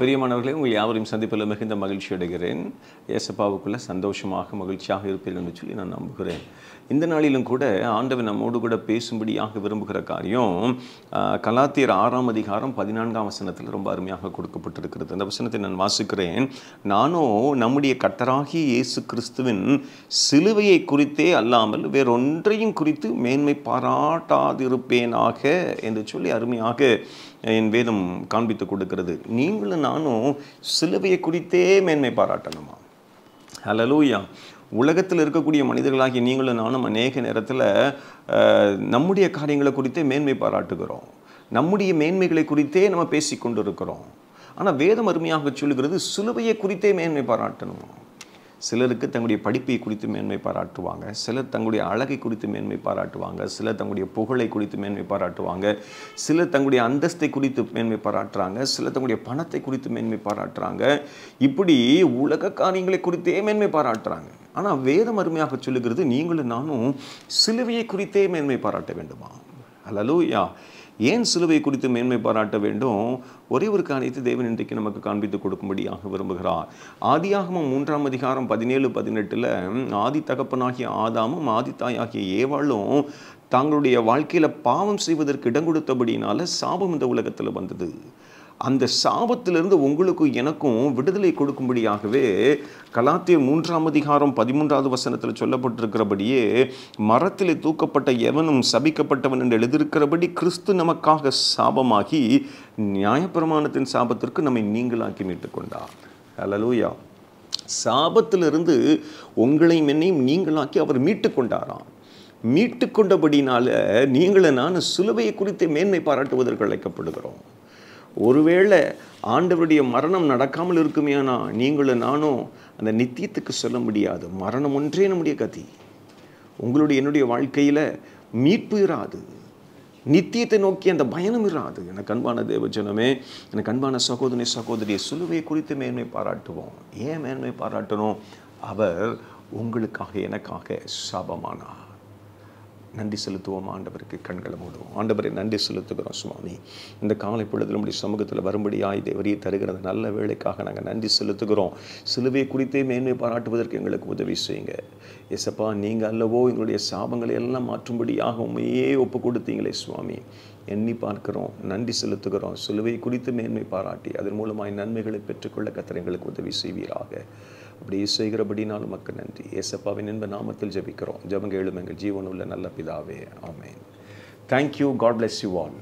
பெரியமானவர்களே உங்கள் யாவரையும் சந்திப்பதில் மிகுந்த மகிழ்ச்சி அடைகிறேன். ஏசப்பாவுக்குள்ளே சந்தோஷமாக மகிழ்ச்சியாக இருப்பீர்கள் என்று சொல்லி நான் நம்புகிறேன். இந்த நாளிலும் கூட ஆண்டவன் நம்மோடு கூட பேசும்படியாக விரும்புகிற காரியம் கலாத்தியர் 6:14 ரொம்ப அருமையாக கொடுக்கப்பட்டிருக்கிறது. அந்த வசனத்தை நான் வாசிக்கிறேன். நானோ நம்முடைய கர்த்தராகிய இயேசு கிறிஸ்துவின் சிலுவையை குறித்தே அல்லாமல் வேறொன்றையும் குறித்து மேன்மை பாராட்டாதிருப்பேனாக என்று சொல்லி அருமையாக என் வேதம் காண்பித்து கொடுக்கிறது. நீங்களும் நானும் சிலுவையை குறித்தே மேன்மை பாராட்டணுமா? ஹல்லேலூயா. உலகத்தில் இருக்கக்கூடிய மனிதர்களாகிய நீங்களும் நானும் அநேக நேரத்தில் நம்முடைய காரியங்களை குறித்தே மேன்மை பாராட்டுகிறோம், நம்முடைய மேன்மைகளை குறித்தே நம்ம பேசிக்கொண்டு இருக்கிறோம். ஆனால் வேதம் அருமையாக சொல்லுகிறது சிலுவையை குறித்தே மேன்மை பாராட்டணுமா? சிலருக்கு தங்களுடைய படிப்பை குறித்து மேன்மை பாராட்டுவாங்க, சிலர் தங்களுடைய அழகை குறித்து மேன்மை பாராட்டுவாங்க, சிலர் தங்களுடைய புகழை குறித்து மேன்மை பாராட்டுவாங்க, சிலர் தங்களுடைய அந்தஸ்தை குறித்து மேன்மை பாராட்டுறாங்க, சிலர் தங்களுடைய பணத்தை குறித்து மேன்மை பாராட்டுறாங்க. இப்படி உலக காரியங்களை குறித்தே மேன்மை பாராட்டுறாங்க. ஆனால் வேதம் அருமையாக சொல்லுகிறது நீங்களும் நானும் சிலுவையை குறித்தே மேன்மை பாராட்ட வேண்டுமா? ஹல்லேலூயா. ஏன் சிலுவை குறித்து மேன்மை பாராட்ட வேண்டும்? ஒரே ஒரு காரியத்தை தேவன் இன்றைக்கு நமக்கு காண்பித்து கொடுக்கும்படியாக விரும்புகிறார். ஆதியாகமம் 3:17-18 ஆதி தகப்பனாகிய ஆதாமும் ஆதி தாயாகிய ஏவாளும் தங்களுடைய வாழ்க்கையில் பாவம் செய்வதற்கு இடம் கொடுத்தபடினால சாபம் இந்த உலகத்தில் வந்தது. அந்த சாபத்திலிருந்து உங்களுக்கும் எனக்கும் விடுதலை கொடுக்கும்படியாகவே கலாத்தியர் 3:13 சொல்லப்பட்டிருக்கிறபடியே மரத்திலே தூக்கப்பட்ட எவனும் சபிக்கப்பட்டவன் என்று எழுதியிருக்கிறபடி கிறிஸ்து நமக்காக சாபமாகி நியாயப்பிரமாணத்தின் சாபத்திற்கு நம்மை நீங்களாக்கி மீட்டுக் கொண்டார். ஹல்லேலூயா. சாபத்திலிருந்து உங்களையும் என்னையும் நீங்களாக்கி அவர் மீட்டு கொண்டாராம். மீட்டு கொண்டபடினால நீங்கள நான் சிலுவையை குறித்து மேன்மை பாராட்டுவதற்கு அழைக்கப்படுகிறோம். ஒருவேளை ஆண்டவருடைய மரணம் நடக்காமல் இருக்குமேனா நீங்களும் நானும் அந்த நித்தியத்துக்கு சொல்ல முடியாது. மரணம் ஒன்றே நம்முடைய கதி. உங்களுடைய என்னுடைய வாழ்க்கையில் மீட்பு இராது, நித்தியத்தை நோக்கி அந்த பயணம் இராது. எனக்கு அன்பான தேவஜனமே, எனக்கு அன்பான சகோதரி சகோதரியை, சிலுவையை குறித்து மேன்மை பாராட்டுவோம். ஏன் மேன்மை பாராட்டணும்? அவர் உங்களுக்காக எனக்காக சாபமானார். நன்றி செலுத்துவோம் ஆண்டவருக்கு. கண்களை மூடுவோம். ஆண்டவரை நன்றி செலுத்துகிறோம் சுவாமி. இந்த காலை பொழுது நம்முடைய சமூகத்தில் வரும்படியாய் தேவரீர் தருகிறது நல்ல வேலைக்காக நாங்கள் நன்றி செலுத்துகிறோம். சிலுவையை குறித்தே மேன்மை பாராட்டுவதற்கு எங்களுக்கு உதவி செய்யுங்க ஏசப்பா. நீங்கள் அல்லவோ எங்களுடைய சாபங்களை எல்லாம் மாற்றும்படியாக உண்மையே ஒப்பு கொடுத்தீங்களே சுவாமி. எண்ணி பார்க்கிறோம், நன்றி செலுத்துகிறோம். சிலுவை குறித்து மேன்மை பாராட்டி அதன் மூலமாய் நன்மைகளை பெற்றுக்கொள்ள கர்த்தர் எங்களுக்கு உதவி செய்வீராக. அப்படி செய்கிறபடினாலும் மக்கள் நன்றி. ஏசப்பாவின் என்ப நாமத்தில் ஜெபிக்கிறோம். ஜெபங்கள் எழும் எங்கள் ஜீவனுள்ள நல்ல பிதாவே, ஆமென். Thank you. God bless you all.